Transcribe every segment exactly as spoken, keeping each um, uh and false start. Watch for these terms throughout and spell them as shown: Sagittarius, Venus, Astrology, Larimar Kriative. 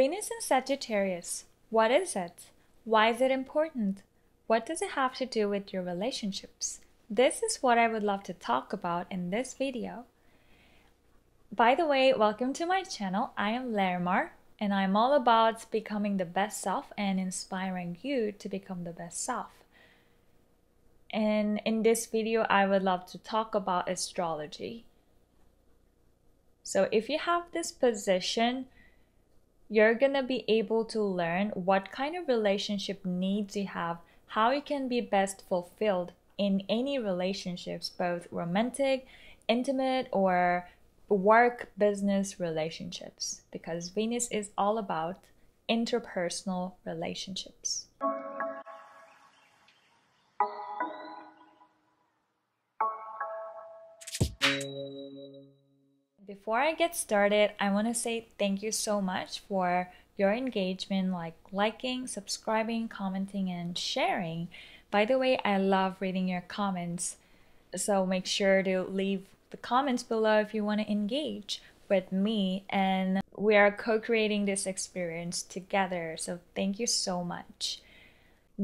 Venus in Sagittarius. What is it? Why is it important? What does it have to do with your relationships? This is what I would love to talk about in this video. By the way, welcome to my channel. I am Larimar, and I'm all about becoming the best self and inspiring you to become the best self. And in this video, I would love to talk about astrology. So if you have this position, you're gonna be able to learn what kind of relationship needs you have, how you can be best fulfilled in any relationships, both romantic, intimate, or work, business relationships, because Venus is all about interpersonal relationships. Before I get started, I want to say thank you so much for your engagement, like liking, subscribing, commenting, and sharing. By the way, I love reading your comments, so make sure to leave the comments below if you want to engage with me, and we are co-creating this experience together, so thank you so much.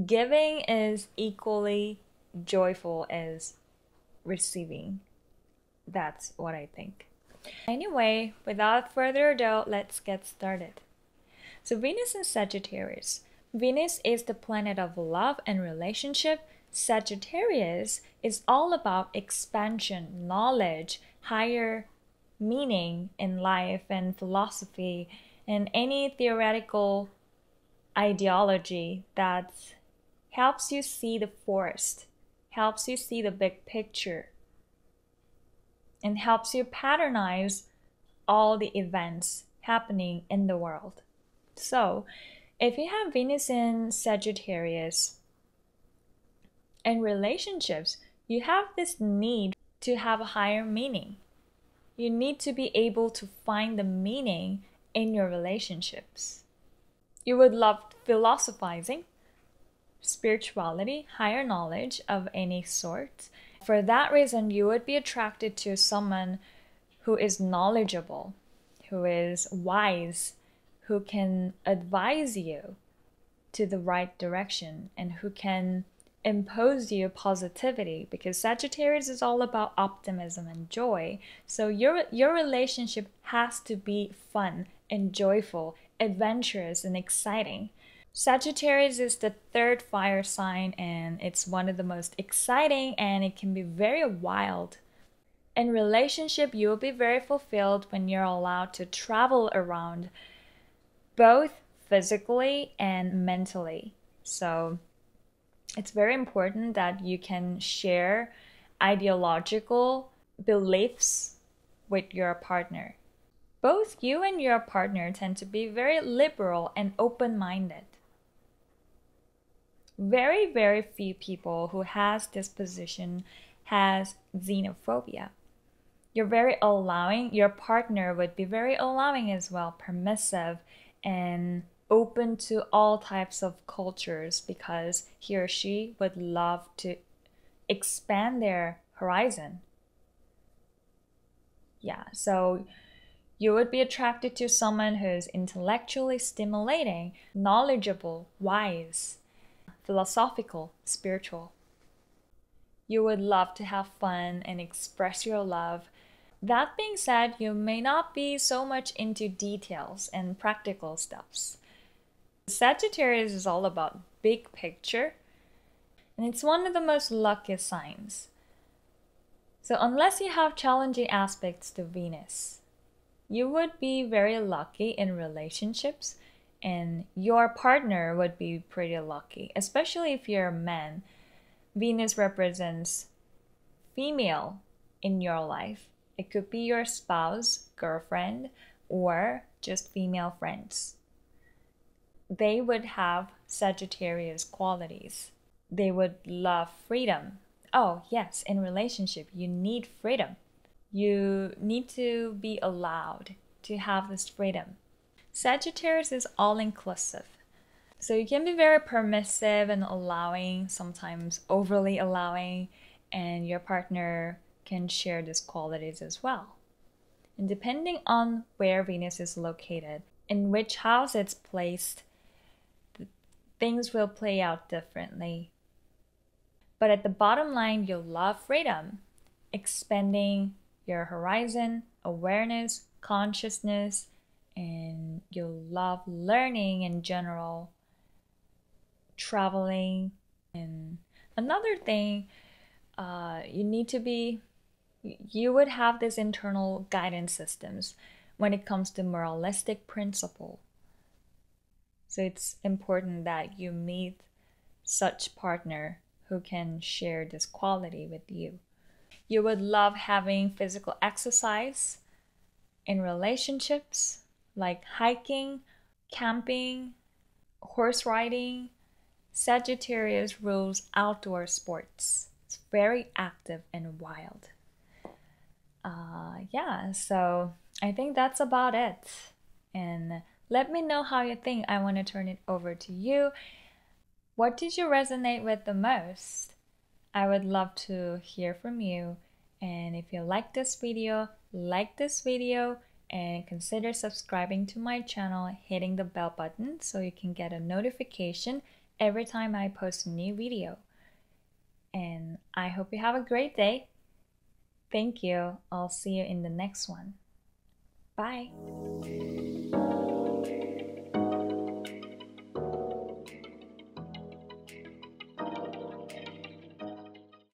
Giving is equally joyful as receiving. That's what I think. Anyway, without further ado, let's get started. So Venus in Sagittarius. Venus is the planet of love and relationship. Sagittarius is all about expansion, knowledge, higher meaning in life and philosophy, and any theoretical ideology that helps you see the forest, helps you see the big picture, and helps you patternize all the events happening in the world. So, if you have Venus in Sagittarius in relationships, you have this need to have a higher meaning. You need to be able to find the meaning in your relationships. You would love philosophizing, spirituality, higher knowledge of any sort. For that reason, you would be attracted to someone who is knowledgeable, who is wise, who can advise you to the right direction, and who can impose you positivity, because Sagittarius is all about optimism and joy. So your, your relationship has to be fun and joyful, adventurous and exciting. Sagittarius is the third fire sign, and it's one of the most exciting, and it can be very wild. In relationship, you will be very fulfilled when you're allowed to travel around, both physically and mentally. So it's very important that you can share ideological beliefs with your partner. Both you and your partner tend to be very liberal and open-minded. Very, very few people who has this position has xenophobia. You're very allowing. Your partner would be very allowing as well, permissive and open to all types of cultures, because he or she would love to expand their horizon. Yeah, so you would be attracted to someone who's intellectually stimulating, knowledgeable, wise, philosophical, spiritual. You would love to have fun and express your love. That being said, you may not be so much into details and practical stuffs. Sagittarius is all about big picture, and it's one of the most lucky signs. So unless you have challenging aspects to Venus, you would be very lucky in relationships, and your partner would be pretty lucky, especially if you're a man. Venus represents female in your life. It could be your spouse, girlfriend, or just female friends. They would have Sagittarius qualities. They would love freedom. Oh, yes, in relationship, you need freedom. You need to be allowed to have this freedom. Sagittarius is all-inclusive. So you can be very permissive and allowing, sometimes overly allowing, and your partner can share these qualities as well. And depending on where Venus is located, in which house it's placed, things will play out differently. But at the bottom line, you'll love freedom, expanding your horizon, awareness, consciousness, and you'll love learning in general, traveling. And another thing, uh, you need to be, you would have this internal guidance systems when it comes to moralistic principle. So it's important that you meet such partner who can share this quality with you. You would love having physical exercise in relationships, like hiking, camping, horse riding. Sagittarius rules outdoor sports. It's very active and wild. Uh, yeah, so I think that's about it. And let me know how you think. I want to turn it over to you. What did you resonate with the most? I would love to hear from you. And if you like this video, like this video and consider subscribing to my channel, hitting the bell button so you can get a notification every time I post a new video. And I hope you have a great day. Thank you. I'll see you in the next one. Bye.